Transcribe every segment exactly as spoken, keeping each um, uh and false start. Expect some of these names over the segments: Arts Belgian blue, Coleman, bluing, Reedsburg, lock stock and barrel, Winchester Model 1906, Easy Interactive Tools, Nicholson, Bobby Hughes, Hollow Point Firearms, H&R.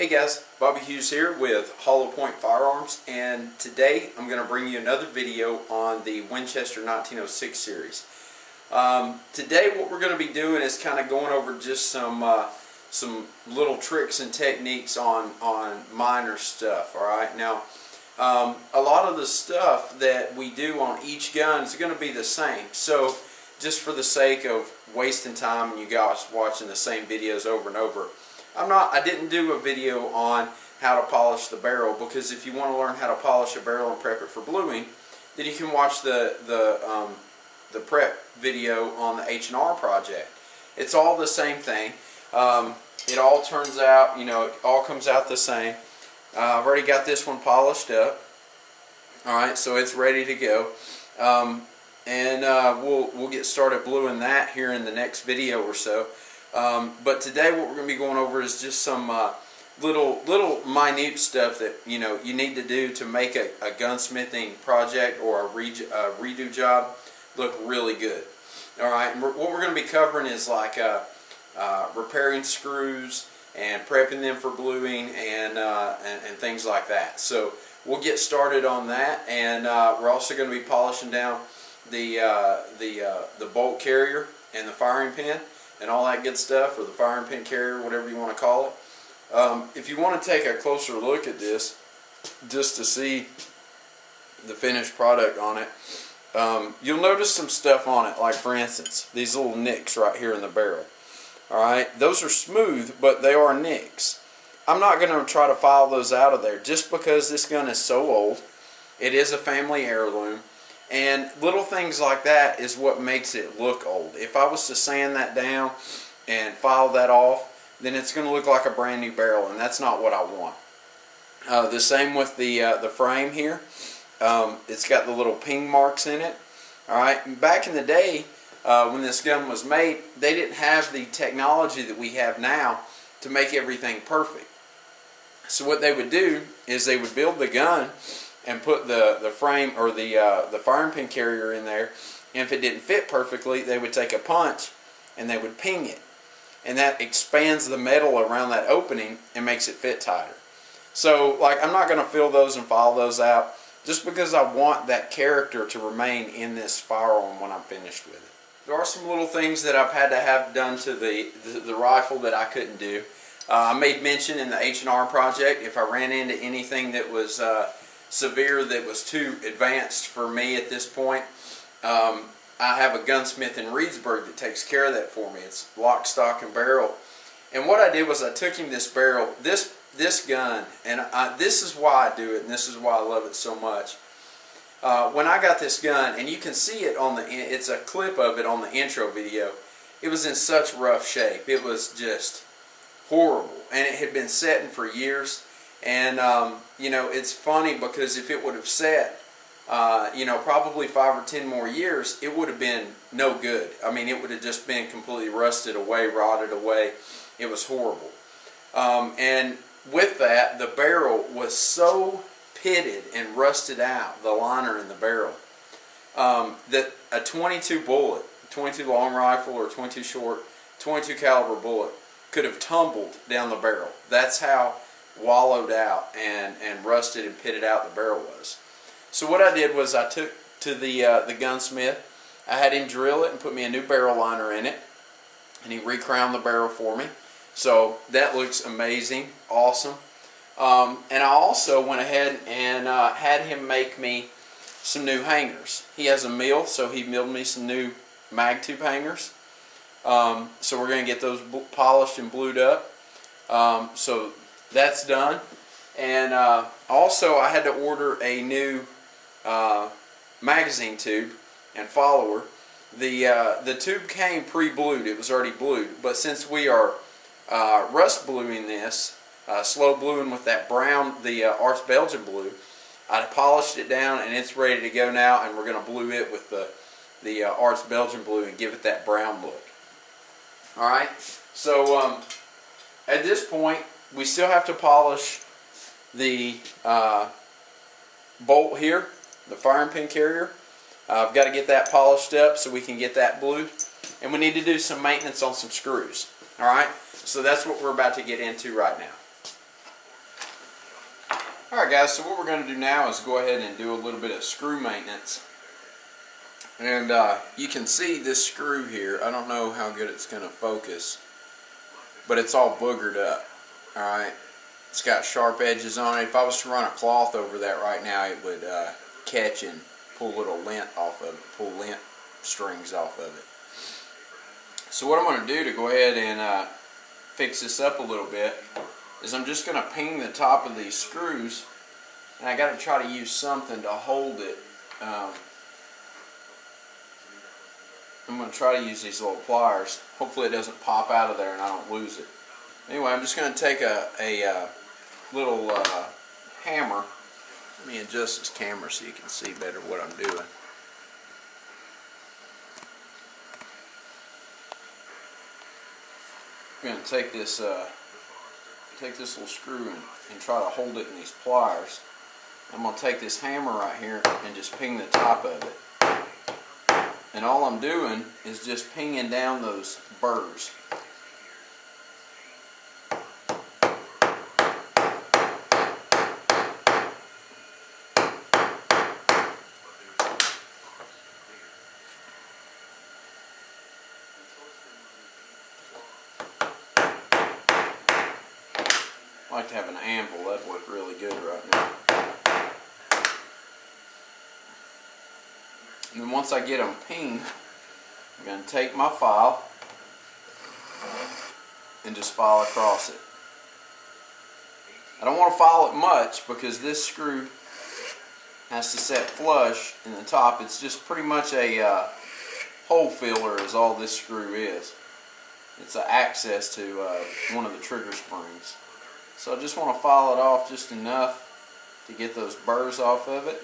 Hey guys, Bobby Hughes here with Hollow Point Firearms, and today I'm going to bring you another video on the Winchester nineteen oh six series. Um, today what we're going to be doing is kind of going over just some uh, some little tricks and techniques on, on minor stuff, alright? Now, um, a lot of the stuff that we do on each gun is going to be the same, so just for the sake of wasting time and you guys watching the same videos over and over, I'm not, I didn't do a video on how to polish the barrel, because if you want to learn how to polish a barrel and prep it for bluing, then you can watch the, the, um, the prep video on the H and R project. It's all the same thing. Um, it all turns out, you know, it all comes out the same. Uh, I've already got this one polished up. Alright, so it's ready to go. Um, and uh, we'll, we'll get started bluing that here in the next video or so. Um, but today what we're going to be going over is just some uh, little little minute stuff that you know you need to do to make a, a gunsmithing project or a, re a redo job look really good. Alright, what we're going to be covering is like uh, uh, repairing screws and prepping them for bluing and, uh, and, and things like that. So we'll get started on that, and uh, we're also going to be polishing down the, uh, the, uh, the bolt carrier and the firing pin and all that good stuff, or the firing pin carrier, whatever you want to call it. Um, if you want to take a closer look at this, just to see the finished product on it, um, you'll notice some stuff on it, like for instance, these little nicks right here in the barrel. Alright, those are smooth, but they are nicks. I'm not going to try to file those out of there, just because this gun is so old. It is a family heirloom. And little things like that is what makes it look old. If I was to sand that down and file that off, then it's going to look like a brand new barrel, and that's not what I want. Uh, the same with the uh, the frame here. Um, it's got the little ping marks in it. All right. Back in the day, uh, when this gun was made, they didn't have the technology that we have now to make everything perfect. So what they would do is they would build the gun and put the, the frame or the, uh, the firing pin carrier in there, and if it didn't fit perfectly, they would take a punch and they would ping it. And that expands the metal around that opening and makes it fit tighter. So, like, I'm not going to fill those and file those out, just because I want that character to remain in this firearm when I'm finished with it. There are some little things that I've had to have done to the, the, the rifle that I couldn't do. Uh, I made mention in the H and R project, if I ran into anything that was uh, severe, that was too advanced for me at this point, um, I have a gunsmith in Reedsburg that takes care of that for me. It's Lock, Stock, and Barrel. And what I did was I took him this barrel, this this gun, and I, this is why I do it, and this is why I love it so much. Uh, when I got this gun, and you can see it on the, it's a clip of it on the intro video, it was in such rough shape. It was just horrible, and it had been setting for years. And, um, you know, it's funny, because if it would have set, uh, you know, probably five or ten more years, it would have been no good. I mean, it would have just been completely rusted away, rotted away. It was horrible. Um, and with that, the barrel was so pitted and rusted out, the liner in the barrel, um, that a twenty-two bullet, twenty-two long rifle or twenty-two short, twenty-two caliber bullet could have tumbled down the barrel. That's how wallowed out and, and rusted and pitted out the barrel was. So what I did was I took to the, uh, the gunsmith, I had him drill it and put me a new barrel liner in it, and he recrowned the barrel for me. So that looks amazing, awesome. Um, and I also went ahead and uh, had him make me some new hangers. He has a mill, so he milled me some new mag tube hangers. Um, so we're going to get those polished and blued up. Um, so that's done. And uh, also I had to order a new uh, magazine tube and follower. The, uh, the tube came pre-blued, it was already blued, but since we are uh, rust bluing this, uh, slow bluing with that brown, the uh, Arts Belgian blue, I polished it down and it's ready to go now, and we're going to blue it with the, the uh, Arts Belgian blue and give it that brown look. Alright, so um, at this point, we still have to polish the uh, bolt here, the firing pin carrier. Uh, I've got to get that polished up so we can get that blued. And we need to do some maintenance on some screws. Alright, so that's what we're about to get into right now. Alright guys, so what we're going to do now is go ahead and do a little bit of screw maintenance. And uh, you can see this screw here, I don't know how good it's going to focus, but it's all boogered up. Alright, it's got sharp edges on it. If I was to run a cloth over that right now, it would uh, catch and pull little lint off of it, pull lint strings off of it. So what I'm going to do to go ahead and uh, fix this up a little bit is I'm just going to ping the top of these screws, and I got to try to use something to hold it. Um, I'm going to try to use these little pliers. Hopefully it doesn't pop out of there and I don't lose it. Anyway, I'm just going to take a, a uh, little uh, hammer. Let me adjust this camera so you can see better what I'm doing. I'm going to take this uh, take this little screw and, and try to hold it in these pliers. I'm going to take this hammer right here and just ping the top of it. And all I'm doing is just pinging down those burrs. I'd like to have an anvil, that'd look really good right now. And then once I get them pinged, I'm going to take my file and just file across it. I don't want to file it much because this screw has to set flush in the top. It's just pretty much a uh, hole filler is all this screw is. It's an access to uh, one of the trigger springs. So I just want to file it off just enough to get those burrs off of it.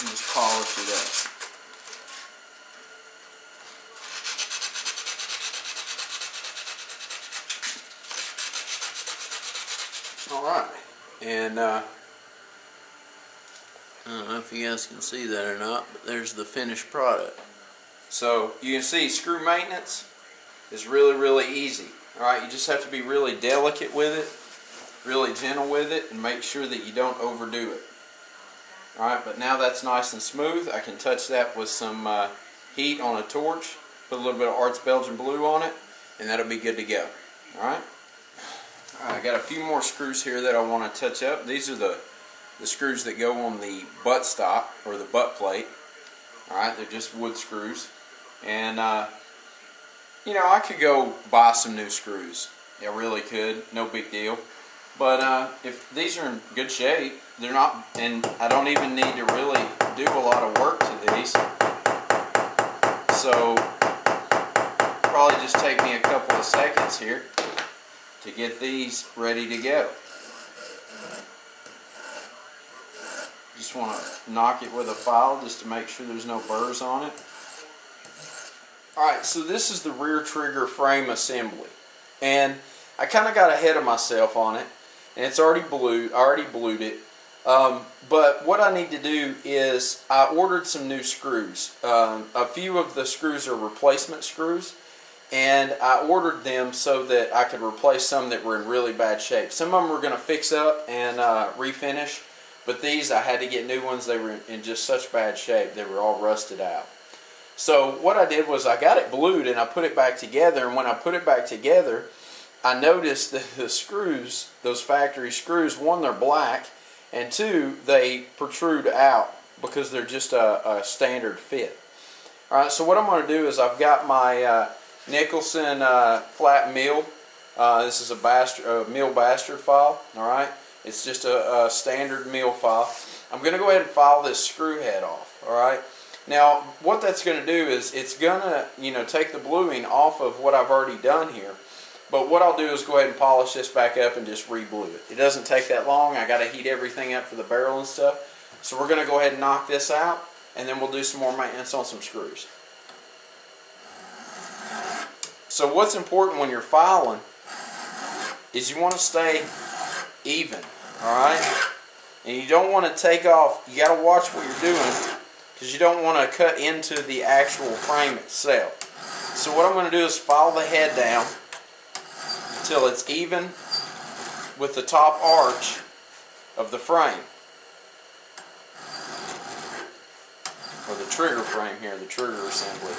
And just polish it up. Alright, and uh, I don't know if you guys can see that or not, but there's the finished product. So you can see screw maintenance is really, really easy. Alright, you just have to be really delicate with it, really gentle with it, and make sure that you don't overdo it. Alright, but now that's nice and smooth. I can touch that with some uh, heat on a torch, put a little bit of Arts Belgian blue on it, and that'll be good to go. Alright, All right, I got a few more screws here that I want to touch up. These are the, the screws that go on the butt stock or the butt plate. Alright, they're just wood screws. And, uh, you know, I could go buy some new screws. I really could, no big deal. But uh, if these are in good shape, they're not, and I don't even need to really do a lot of work to these. So, probably just take me a couple of seconds here to get these ready to go. Just want to knock it with a file just to make sure there's no burrs on it. Alright, so this is the rear trigger frame assembly. And I kind of got ahead of myself on it. And it's already blued. I already blued it. Um, but what I need to do is I ordered some new screws. Um, a few of the screws are replacement screws. And I ordered them so that I could replace some that were in really bad shape. Some of them were going to fix up and uh, refinish. But these, I had to get new ones. They were in just such bad shape. They were all rusted out. So what I did was I got it blued and I put it back together. And when I put it back together, I noticed that the screws, those factory screws, one, they're black. And two, they protrude out because they're just a, a standard fit. All right, so what I'm going to do is I've got my uh, Nicholson uh, flat mill. Uh, this is a bastard, uh, mill bastard file, all right? It's just a, a standard mill file. I'm going to go ahead and file this screw head off. All right. Now, what that's going to do is it's going to, you know, take the bluing off of what I've already done here. But what I'll do is go ahead and polish this back up and just re-blue it. It doesn't take that long. I got to heat everything up for the barrel and stuff. So we're going to go ahead and knock this out, and then we'll do some more maintenance on some screws. So what's important when you're filing is you want to stay even, alright? And you don't want to take off, you got to watch what you're doing because you don't want to cut into the actual frame itself. So what I'm going to do is file the head down until it's even with the top arch of the frame, or the trigger frame here, the trigger assembly.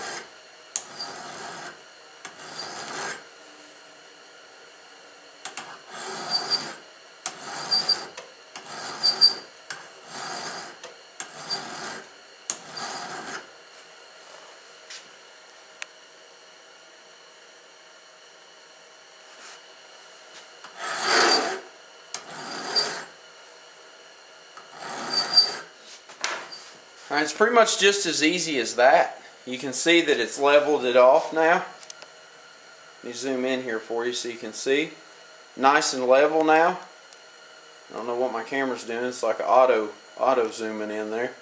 Alright, it's pretty much just as easy as that. You can see that it's leveled it off now. Let me zoom in here for you so you can see. Nice and level now. I don't know what my camera's doing. It's like auto, auto zooming in there.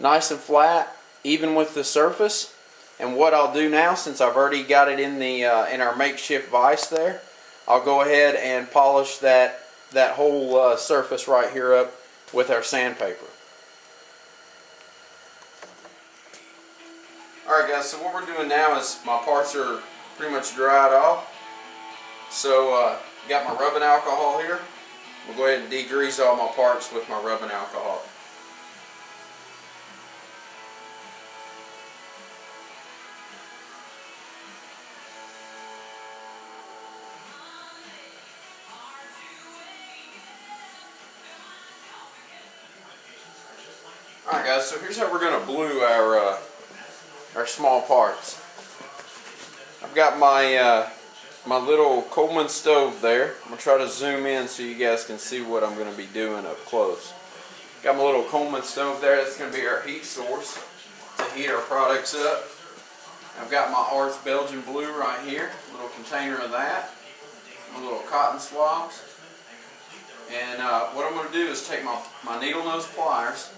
Nice and flat, even with the surface. And what I'll do now, since I've already got it in the uh, in our makeshift vise there, I'll go ahead and polish that that whole uh, surface right here up with our sandpaper. Alright guys, so what we're doing now is my parts are pretty much dried off. So uh got my rubbing alcohol here. We'll go ahead and degrease all my parts with my rubbing alcohol. Alright guys, so here's how we're going to blue our uh, our small parts. I've got my uh, my little Coleman stove there. I'm going to try to zoom in so you guys can see what I'm going to be doing up close. Got my little Coleman stove there. That's going to be our heat source to heat our products up. I've got my Arts Belgian blue right here. A little container of that. My little cotton swabs. And uh, what I'm going to do is take my, my needle nose pliers,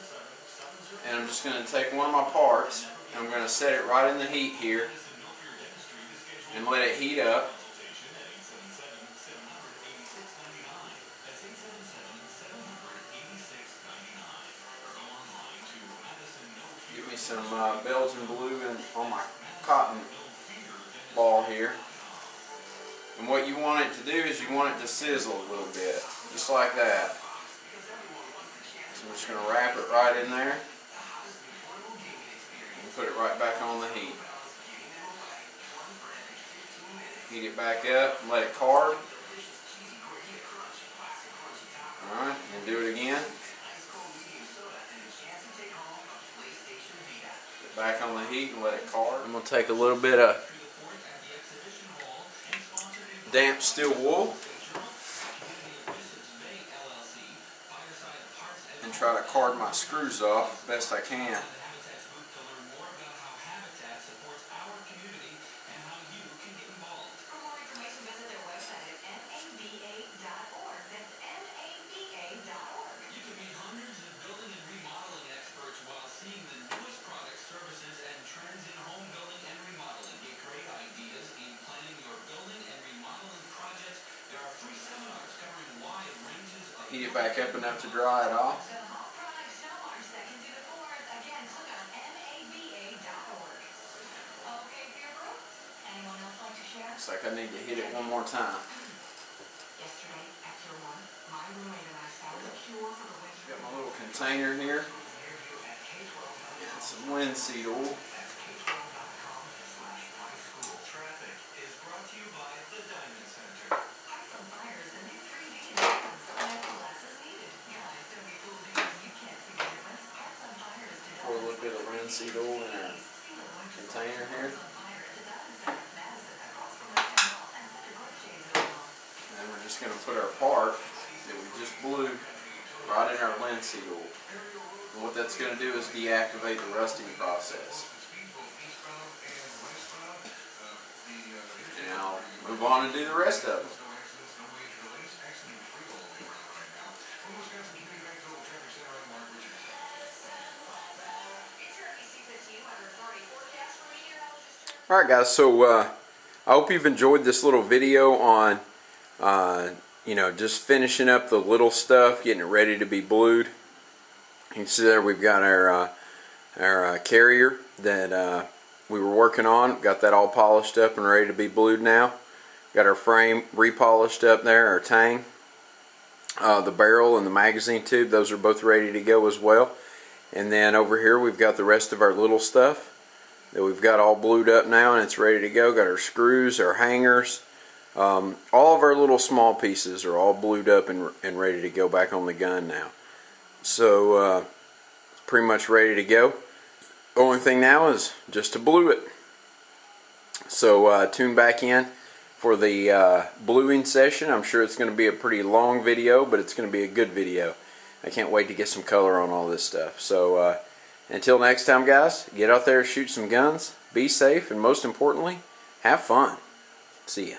and I'm just going to take one of my parts. I'm going to set it right in the heat here and let it heat up. Give me some uh, Belgian blue in, on my cotton ball here. And what you want it to do is you want it to sizzle a little bit, just like that. So I'm just going to wrap it right in there. Put it right back on the heat. Heat it back up and let it carve. Alright, and do it again. Put it back on the heat and let it carve. I'm going to take a little bit of damp steel wool and try to carve my screws off best I can. Heat it back up enough to dry it off. Looks like I need to hit it one more time. Got my little container here. Got some linseed oil. Seed oil in our container here. And then we're just going to put our part that we just blew right in our linseed oil. And what that's going to do is deactivate the rusting process. And I'll move on and do the rest of it. Alright guys, so uh, I hope you've enjoyed this little video on, uh, you know, just finishing up the little stuff, getting it ready to be blued. You can see there we've got our, uh, our uh, carrier that uh, we were working on. Got that all polished up and ready to be blued now. Got our frame repolished up there, our tang. Uh, the barrel and the magazine tube, those are both ready to go as well. And then over here we've got the rest of our little stuff that we've got all blued up now, and it's ready to go. Got our screws, our hangers, um, all of our little small pieces are all blued up and, and ready to go back on the gun now. So uh, pretty much ready to go. The only thing now is just to blue it. So uh, tune back in for the uh, bluing session. I'm sure it's going to be a pretty long video, but it's going to be a good video. I can't wait to get some color on all this stuff. So uh, until next time, guys, get out there, shoot some guns, be safe, and most importantly, have fun. See ya.